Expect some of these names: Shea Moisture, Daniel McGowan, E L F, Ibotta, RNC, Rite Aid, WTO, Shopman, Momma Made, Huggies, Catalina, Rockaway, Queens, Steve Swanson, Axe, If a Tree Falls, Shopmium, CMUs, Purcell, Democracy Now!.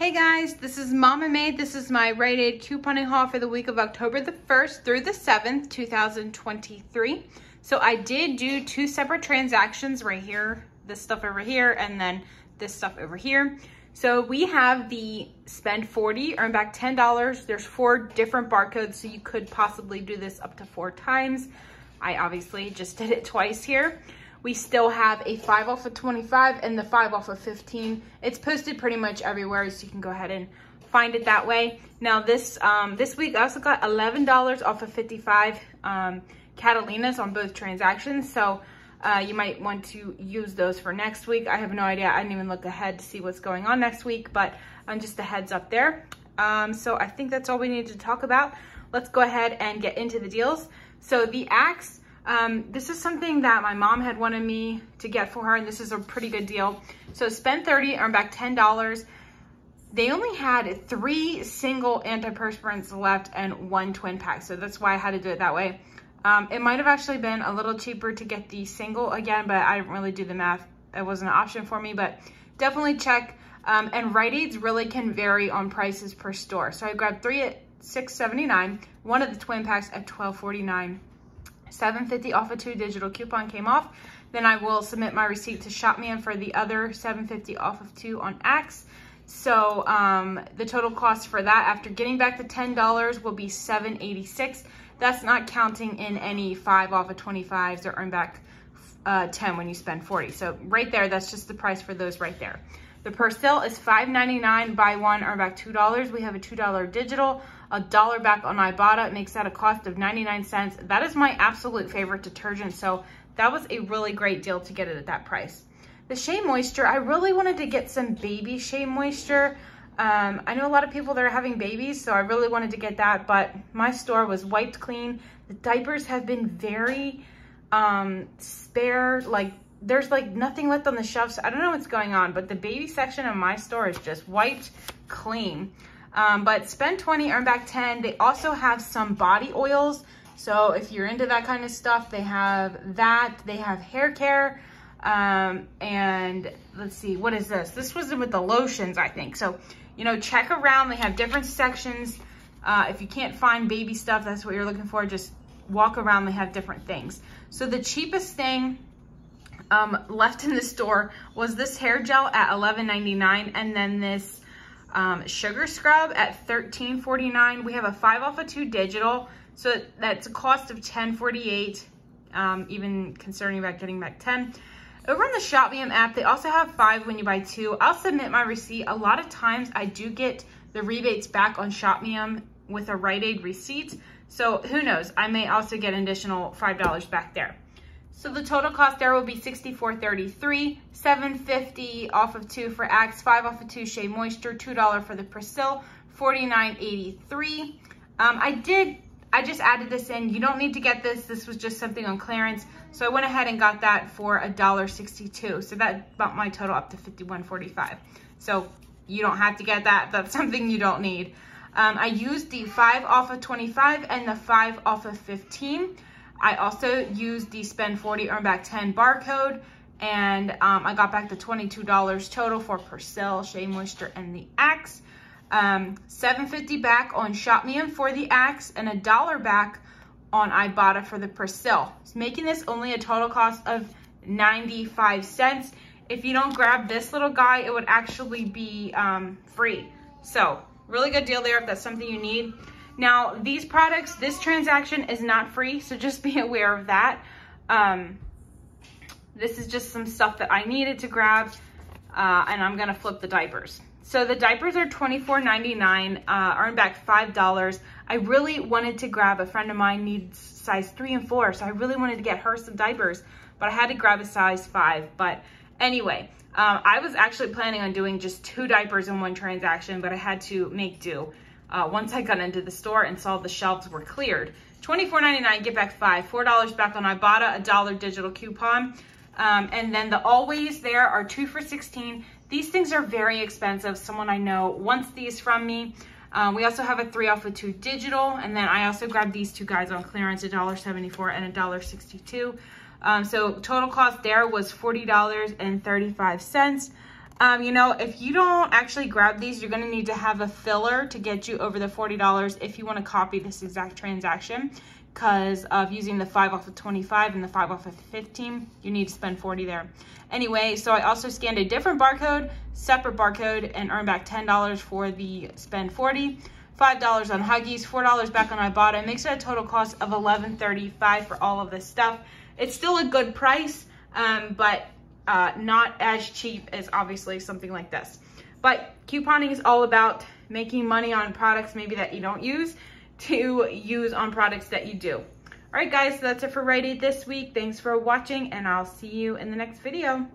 Hey guys, this is Momma Made. This is my Rite Aid couponing haul for the week of October the 1st through the 7th, 2023. So I did do two separate transactions right here, this stuff over here, and then this stuff over here. So we have the spend 40, earn back $10. There's four different barcodes, so you could possibly do this up to 4 times. I obviously just did it twice here. We still have a 5 off of 25 and the 5 off of 15. It's posted pretty much everywhere, so you can go ahead and find it that way. Now this week I also got $11 off of 55 Catalinas on both transactions. So you might want to use those for next week. I have no idea. I didn't even look ahead to see what's going on next week, but just a heads up there. So I think that's all we need to talk about. Let's go ahead and get into the deals. So the Axe. This is something that my mom had wanted me to get for her, and this is a pretty good deal. So spend 30, earn back $10. They only had 3 single antiperspirants left and 1 twin pack. So that's why I had to do it that way. It might've actually been a little cheaper to get the single again, but I didn't really do the math. It wasn't an option for me, but definitely check. And Rite Aids really can vary on prices per store. So I grabbed 3 at $6.79, 1 of the twin packs at $12.49. $7.50 off of 2 digital coupon came off. Then I will submit my receipt to Shopman for the other $7.50 off of 2 on Axe. So the total cost for that after getting back the $10 will be $7.86. That's not counting in any 5 off of 25s or earn back 10 when you spend 40. So right there, that's just the price for those right there. The Purcell is $5.99, buy 1, earn back $2. We have a $2 digital, $1 back on Ibotta. It makes that a cost of 99 cents. That is my absolute favorite detergent, so that was a really great deal to get it at that price. The Shea Moisture, I really wanted to get some baby Shea Moisture. I know a lot of people that are having babies, so I really wanted to get that, but my store was wiped clean. The diapers have been very spare, like there's like nothing left on the shelves. I don't know what's going on, but the baby section of my store is just wiped clean. But spend 20, earn back 10. They also have some body oils. So if you're into that kind of stuff, they have that. They have hair care. And let's see, what is this? This was with the lotions, I think. So, you know, check around. They have different sections. If you can't find baby stuff, that's what you're looking for. Just walk around. They have different things. So the cheapest thing left in the store was this hair gel at $11.99, and then this sugar scrub at $13.49. We have a 5 off of 2 digital, so that's a cost of $10.48, even considering about getting back 10. Over on the Shopmium app, they also have 5 when you buy 2. I'll submit my receipt. A lot of times I do get the rebates back on Shopmium with a Rite Aid receipt, so who knows? I may also get an additional $5 back there. So the total cost there will be $64.33, $7.50 off of 2 for Axe, 5 off of 2 Shea Moisture, $2 for the Purcell, $49.83. I just added this in. You don't need to get this. This was just something on clearance. So I went ahead and got that for $1.62. So that bumped my total up to $51.45. So you don't have to get that. That's something you don't need. I used the 5 off of 25 and the 5 off of 15. I also used the spend 40, earn back 10 barcode, and I got back the $22 total for Purcell, Shea Moisture, and the Axe. $7.50 back on Shopmium for the Axe, and $1 back on Ibotta for the Purcell. It's making this only a total cost of 95 cents. If you don't grab this little guy, it would actually be free. So really good deal there if that's something you need. Now, these products, this transaction is not free, so just be aware of that. This is just some stuff that I needed to grab, and I'm going to flip the diapers. So the diapers are $24.99, earn back $5. I really wanted to grab, a friend of mine needs size 3 and 4, so I really wanted to get her some diapers, but I had to grab a size 5. But anyway, I was actually planning on doing just 2 diapers in one transaction, but I had to make do. Once I got into the store and saw the shelves were cleared. $24.99, get back 5, $4 back on Ibotta, $1 digital coupon. And then the Always there are 2 for $16. These things are very expensive. Someone I know wants these from me. We also have a 3 off of 2 digital. And then I also grabbed these 2 guys on clearance, $1.74 and $1.62. So total cost there was $40.35. You know, if you don't actually grab these, you're going to need to have a filler to get you over the $40 if you want to copy this exact transaction, because of using the 5 off of 25 and the 5 off of 15, you need to spend 40 there. Anyway, so I also scanned a different barcode, separate barcode, and earned back $10 for the spend 40, $5 on Huggies, $4 back on Ibotta. It makes it a total cost of $11.35 for all of this stuff. It's still a good price, but not as cheap as obviously something like this. But couponing is all about making money on products maybe that you don't use to use on products that you do. All right, guys, so that's it for Rite Aid this week. Thanks for watching, and I'll see you in the next video.